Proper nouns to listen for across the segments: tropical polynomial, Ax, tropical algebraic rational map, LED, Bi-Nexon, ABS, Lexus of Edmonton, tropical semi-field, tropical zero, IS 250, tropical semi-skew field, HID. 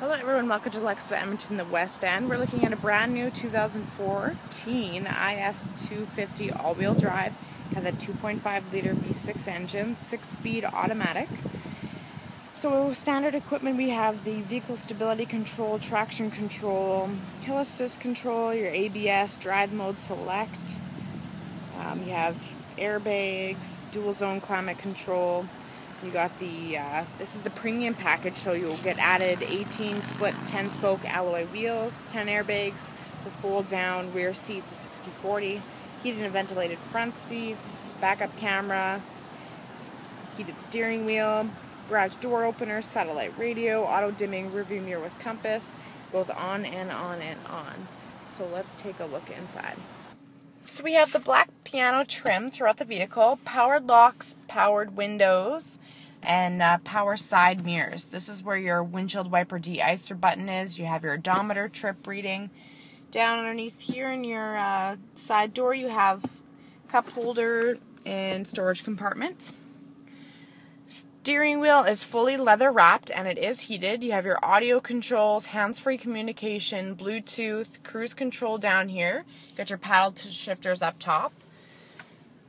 Hello everyone, welcome to Lexus of Edmonton, the West End. We're looking at a brand new 2014 IS 250 all-wheel drive. It has a 2.5 liter V6 engine, 6-speed automatic. So standard equipment, we have the vehicle stability control, traction control, hill assist control, your ABS, drive mode select. You have airbags, dual zone climate control. You got the, this is the premium package, so you'll get added 18 split 10 spoke alloy wheels, 10 airbags, the fold down rear seat, the 60/40, heated and ventilated front seats, backup camera, heated steering wheel, garage door opener, satellite radio, auto dimming rearview mirror with compass. It goes on and on and on. So let's take a look inside. So we have the black piano trim throughout the vehicle, powered locks, powered windows, and power side mirrors. This is where your windshield wiper de-icer button is. You have your odometer trip reading. Down underneath here in your side door, you have cup holder and storage compartment. Steering wheel is fully leather wrapped and it is heated. You have your audio controls, hands-free communication, Bluetooth, cruise control down here. You got your paddle shifters up top.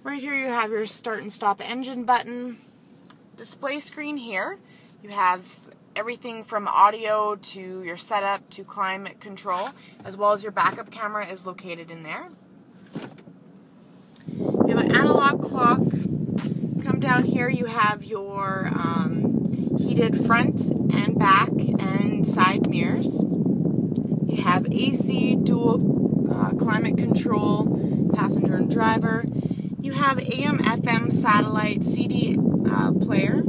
Right here you have your start and stop engine button. Display screen here. You have everything from audio to your setup to climate control, as well as your backup camera is located in there. You have an analog clock. Come down here, you have your heated front and back and side mirrors. You have AC, dual climate control, passenger and driver. You have AM, FM, satellite, CD player.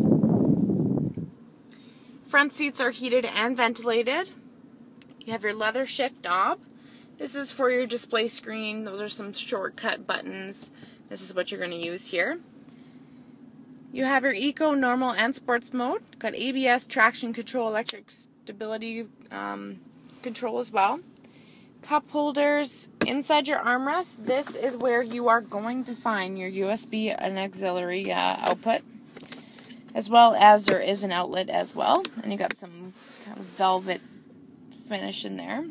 Front seats are heated and ventilated. You have your leather shift knob. This is for your display screen. Those are some shortcut buttons. This is what you're going to use here. You have your eco, normal, and sports mode. Got ABS, traction control, electric stability control as well. Cup holders inside your armrest. This is where you are going to find your USB and auxiliary output, as well as there is an outlet as well. And you got some kind of velvet finish in there.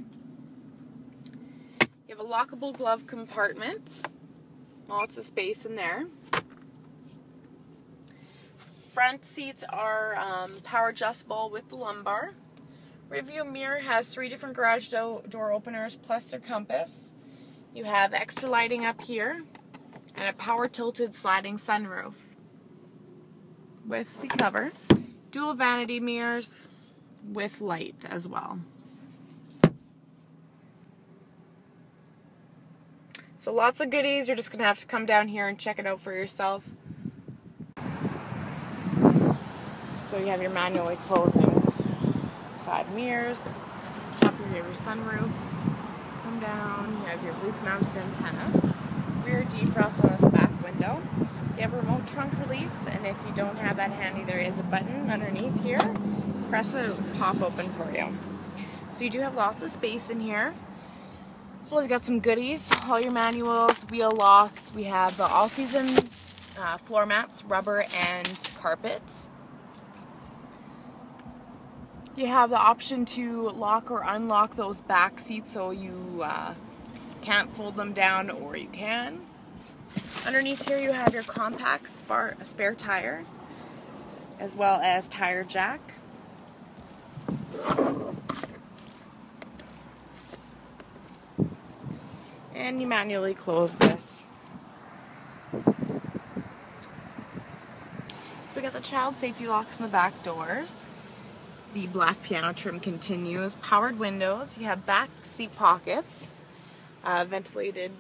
You have a lockable glove compartment. Lots of space in there. Front seats are power adjustable with the lumbar. Rearview mirror has 3 different garage door openers plus their compass. You have extra lighting up here and a power tilted sliding sunroof with the cover. Dual vanity mirrors with light as well. So lots of goodies. You're just going to have to come down here and check it out for yourself. So you have your manually closing side mirrors, top of your sunroof, come down, you have your roof mounted antenna, rear defrost on this back window, you have a remote trunk release, and if you don't have that handy, there is a button underneath here, press it, it'll pop open for you. So you do have lots of space in here. As well as you got some goodies, all your manuals, wheel locks, we have the all-season floor mats, rubber and carpet. You have the option to lock or unlock those back seats, so you can't fold them down, or you can. Underneath here you have your compact spare tire, as well as tire jack. And you manually close this. So we got the child safety locks in the back doors. The black piano trim continues. Powered windows. You have back seat pockets. Ventilated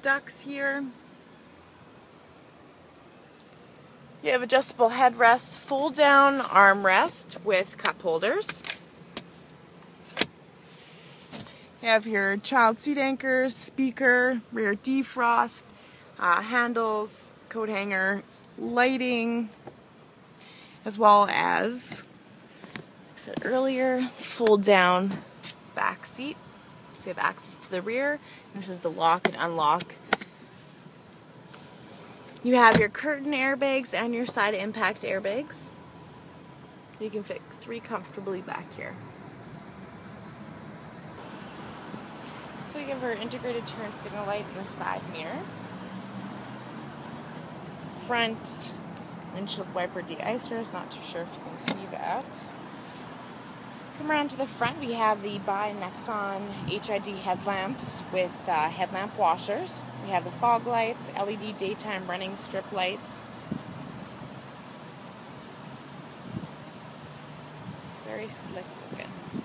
ducts here. You have adjustable headrests. Fold down armrest with cup holders. You have your child seat anchors, speaker, rear defrost, handles, coat hanger, lighting, as well as earlier, fold down back seat, so you have access to the rear. This is the lock and unlock. You have your curtain airbags and your side impact airbags. You can fit 3 comfortably back here. So you have our integrated turn signal light in the side mirror. Front windshield wiper de-icer, not too sure if you can see that. Come around to the front, we have the Bi-Nexon HID headlamps with headlamp washers. We have the fog lights, LED daytime running strip lights. Very slick looking.